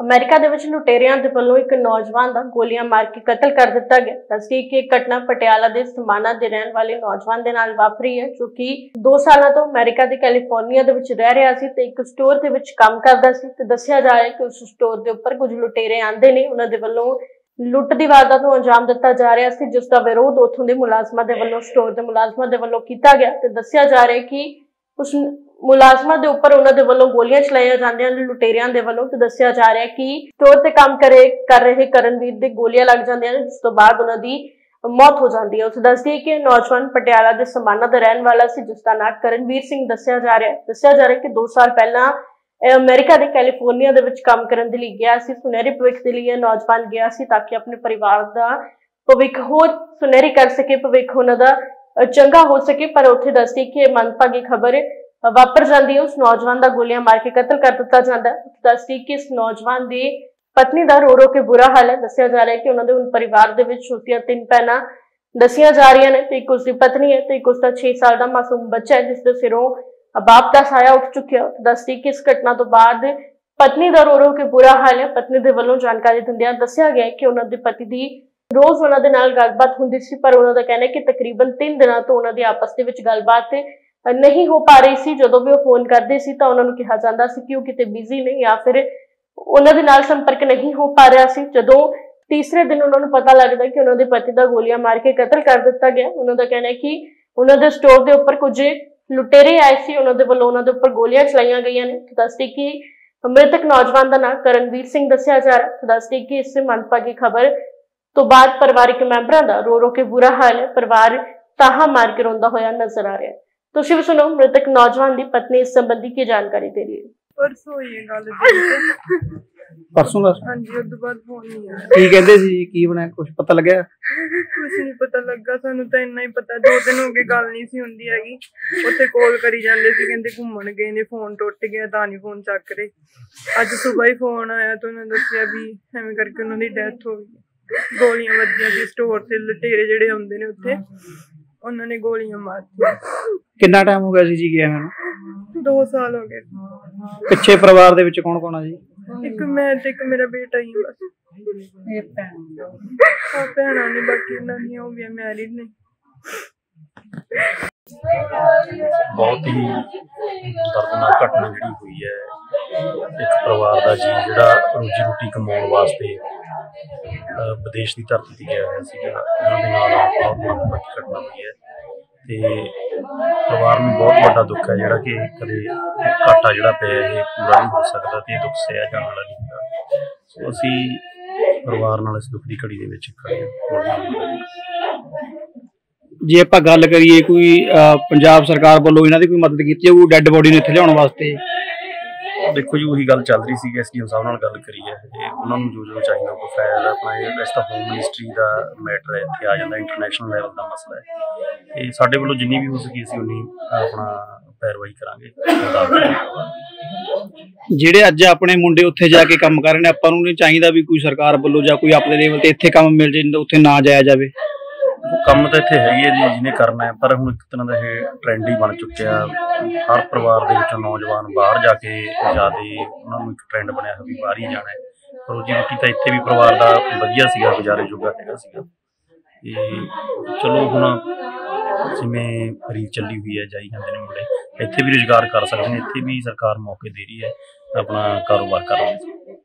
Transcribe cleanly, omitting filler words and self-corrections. America ਦੇ ਵਿੱਚ ਲੁਟੇਰਿਆਂ ਦੇ ਵੱਲੋਂ ਇੱਕ ਨੌਜਵਾਨ ਦਾ ਗੋਲੀਆਂ ਮਾਰ ਕੇ ਕਤਲ ਕਰ ਦਿੱਤਾ ਗਿਆ। ਤਸਦੀਕ ਇਹ ਘਟਨਾ ਪਟਿਆਲਾ ਦੇ ਸਮਾਣਾ ਦੇ ਰਹਿਣ ਵਾਲੇ ਨੌਜਵਾਨ ਦੇ ਨਾਲ ਵਾਪਰੀ ਹੈ ਜੋ ਕਿ 2 ਸਾਲਾਂ ਤੋਂ ਅਮਰੀਕਾ ਦੇ ਕੈਲੀਫੋਰਨੀਆ ਦੇ ਵਿੱਚ ਰਹਿ ਰਿਹਾ ਸੀ ਤੇ ਇੱਕ ਸਟੋਰ ਦੇ ਵਿੱਚ ਕੰਮ ਕਰਦਾ ਸੀ ਤੇ ਦੱਸਿਆ ਜਾ ਰਿਹਾ ਕਿ ਉਸ ਸਟੋਰ ਦੇ ਉੱਪਰ ਕੁਝ ਲੁਟੇਰੇ ਆਂਦੇ ਨੇ ਉਹਨਾਂ ਦੇ ਵੱਲੋਂ ਲੁੱਟ ਦੀ ਵਾਰਦਾਤ ਨੂੰ ਅੰਜਾਮ ਦਿੱਤਾ ਜਾ ਰਿਹਾ ਸੀ ਜਿਸ ਦਾ ਵਿਰੋਧ ਉੱਥੋਂ ਦੇ ਮੁਲਾਜ਼ਮਾਂ ਦੇ ਵੱਲੋਂ ਸਟੋਰ ਦੇ ਮੁਲਾਜ਼ਮਾਂ ਦੇ ਵੱਲੋਂ ਕੀਤਾ ਗਿਆ ਤੇ ਦੱਸਿਆ ਜਾ ਰਿਹਾ ਕਿ ਉਸ मुलाजमान के उपर उन्होंने वालों गोलियां चलाई जाती लुटेरिया के वालों तो दस्या जा रहा है कि स्टोर से काम कर रहे करणवीर के गोलियां लग जाती हैं जिस तो बाद उन्हां दी मौत हो जाती है। उस दस्सिए कि नौजवान पटियाला के समाना का रहने वाला सी जिसका नाम करणवीर सिंह दस्या जा रहा है कि 2 साल पहला अमेरिका के कैलीफोर्निया के विच काम करने के लिए गया सी। सुनहरे भविष्य के लिए नौजवान गया सी ताकि अपने परिवार का भविष्य होर सुनहरी कर सके, भविष्य उन्होंने चंगा हो सके, पर उत्थे दस्सिए कि मनभागी खबर वापर जाती है। उस नौजवान का गोलियां मार के कतल कर दिता जाता है। दस्सिए कि इस नौजवान की पत्नी का रो रो के बुरा हाल है। दस्सिया जा रहा है कि उन्होंने उन परिवार के उसकी 3 भैनां दसिया जा रही ने, तो एक उसकी पत्नी है तो एक उसका 6 साल का मासूम बच्चा है जिसके सिरों बाप का साया उठ चुकिया। दस्सिए कि इस घटना तो बाद पत्नी का रो रो के बुरा हाल है। पत्नी के वालों जानकारी दिंदिया दस्सिया गया कि उन्होंने पति की रोज उन्होंने गलबात होंदी सी, पर उन्होंने कहना है कि तकरीबन 3 दिनों तो उन्होंने आपस गलबात नहीं हो पा रही सी। जो भी वो फोन करते सी तो उन्होंने कहा जाता सी कि वो किते बिजी ने या फिर उन्होंने नाल संपर्क नहीं हो पा रहा सी। जो तीसरे दिन उन्होंने पता लगता कि उन्होंने पति का गोलियां मार के कतल कर दिता गया। उन्होंने कहना है कि उन्होंने स्टोर के उपर कुछ लुटेरे आए थे, उन्होंने वालों उन्होंने उपर गोलियां चलाईया गई ने। दस्सिए कि मृतक नौजवान का नाम करणवीर सिंह दस्या जा रहा। दस्सिए कि इस मनभागी खबर तो बाद परिवारिक मैंबरां दा रो रो के बुरा हाल है। परिवार ताहा मार के रोंदा होया नजर आ रहा है। तो शिव सुनो मृतक नौजवान दी पत्नी इस संबंधी की जानकारी दे रही है। परसों ये गल परसों दा हां जी उद बाद फोन नहीं आया। की कहंदे सी की बना कुछ पता लगया? कुछ नहीं पता लगा सानू तो इतना ही पता 2 दिन हो गए गल नहीं सी हुंदी हैगी। ओथे कॉल करी जांदे सी कहंदे घूमण गए ने, फोन टूट गया तां नहीं फोन चक रहे। अज सुबह ही फोन आया तो उन्होंने दस्सिया भी एवें करके उन्होंने डेथ हो गई, गोलियां वजियां सी स्टोर ते लुटेरे जेडे हुंदे ने ओथे उन्होंने गोलियां मारती। कितना टाइम हो गया जी गया मैंने? 2 साल हो गए। पिछे परिवार दे विच कौन कौन है जी? एक मैं ते एक मेरा बेटा ही बस। ये भैन नहीं बाकी नहीं हो गया मैरिड नहीं। बहुत ही दर्दनाक घटना जी हुई है। एक परिवार का जी जो रोजी रोटी कमाने वास्ते विदेश की धरती से गया होया घटना हुई है। परिवार में बहुत बड़ा दुख है जोड़ा कि कभी घाटा जोड़ा पे पूरा नहीं हो सकता तो दुख सह जाने वाला नहीं होता। सो असी परिवार नाल इस दुख की घड़ी दे विच खड़े हां। जे आपां गल करिए कोई पंजाब सरकार वालों इन्हां दी कोई मदद कीती है कोई डैड बॉडी ने इत्थे लियाउण वास्ते? देखो जी वही गल चल रही सी एसडीएम साहब नाल गल करी है उन्होंने जो चाहिए कोई फायदा अपना वैसे तो होम मिनिस्ट्री का मैटर है इतने आ जाता इंटरनेशनल लैवल का मसला है। ये साढ़े वालों जिनी भी हो सकी असी उन्नी अपना पैरवाई करांगे। जेडे अज अपने मुंडे उत्थे जाके काम कर रहे हैं आपां नूं चाहिए भी कोई सरकार वालों जां कोई अपने लेवल ते इत्थे काम मिल जाए उत्थे ना जाया जाए। ਕੰਮ तो इत्थे है ही है जी जिन्हें करना है, पर हुण एक तरह का यह ट्रेंड ही बन चुकिया। हर परिवार के नौजवान बाहर जाके ज़्यादा उन्होंने एक ट्रेंड बनया भी बाहर ही जाना है। रोजी रोटी तो इत्थे भी परिवार का वधिया सीगा गुजारे जोगा हैगा सीगा। चलो हुण जिवें रील चली हुई है जाई जांदे ने मुंडे इत्थे भी रोजगार कर सकते हैं, इत्थे भी सरकार मौके दे रही है अपना कारोबार करने।